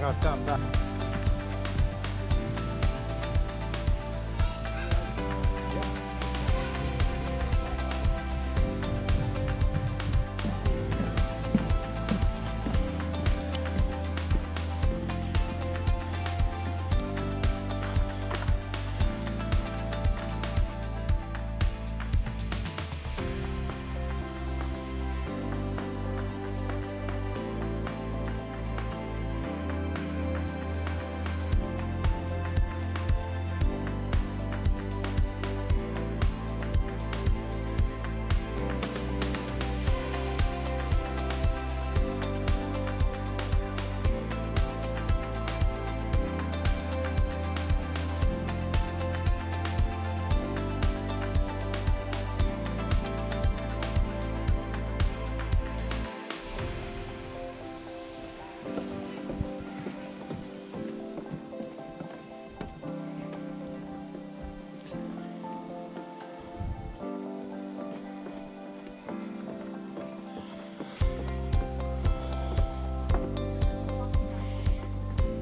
God, stop.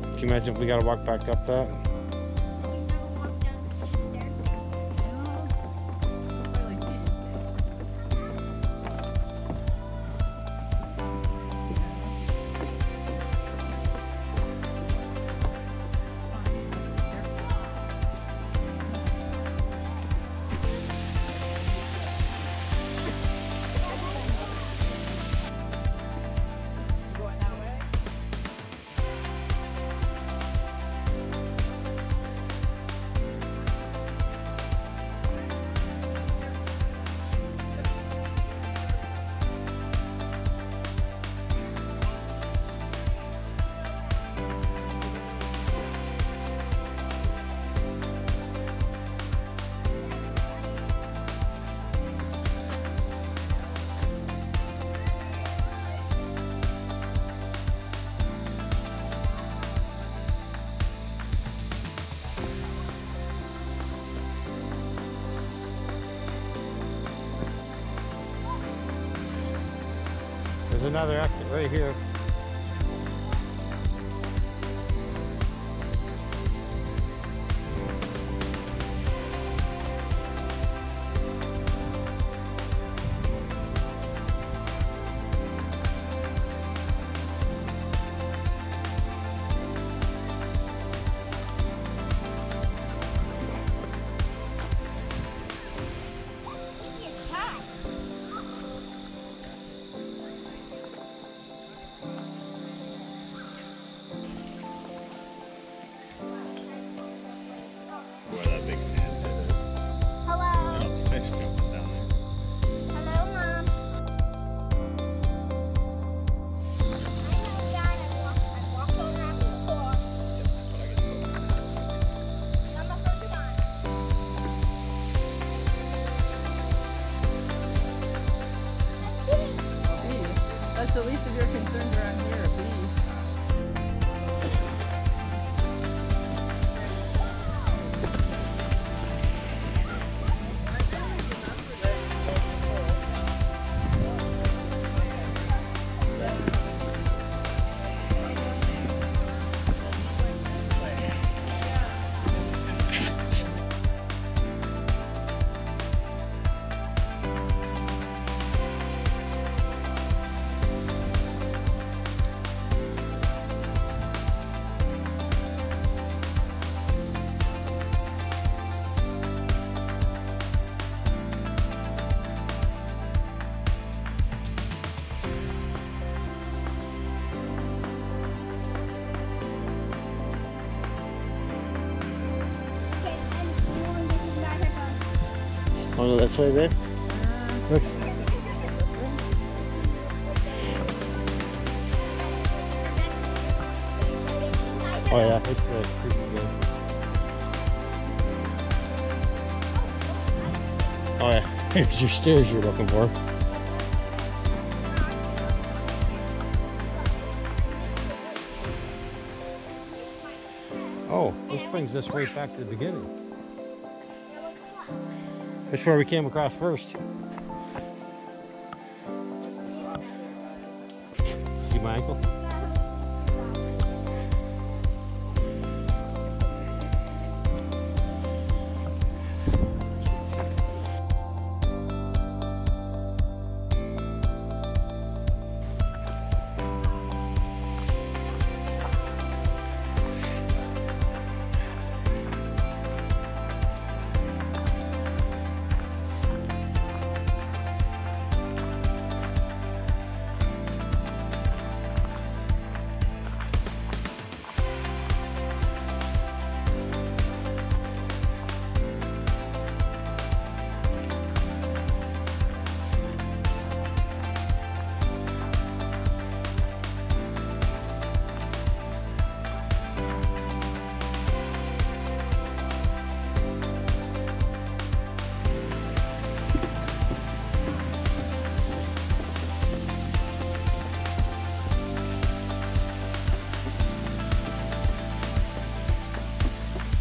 Can you imagine if we gotta walk back up that? There's another exit right here. At least if you're concerned around here, please. Oh, that's way there. Look. Oh yeah, it's pretty good. Oh yeah, here's your stairs you're looking for. Oh, this brings us right back to the beginning. That's where we came across first. See my ankle?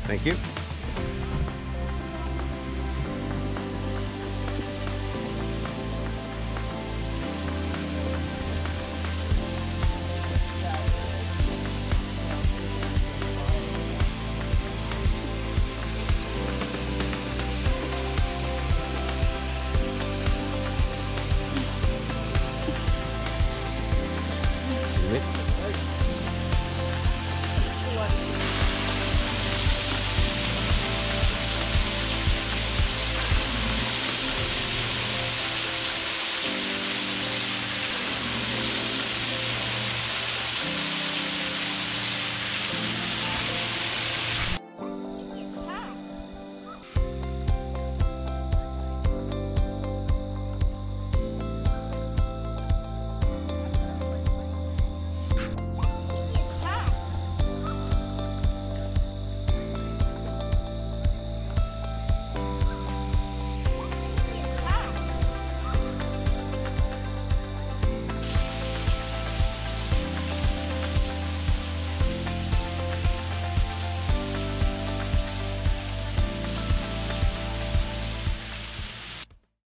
Thank you.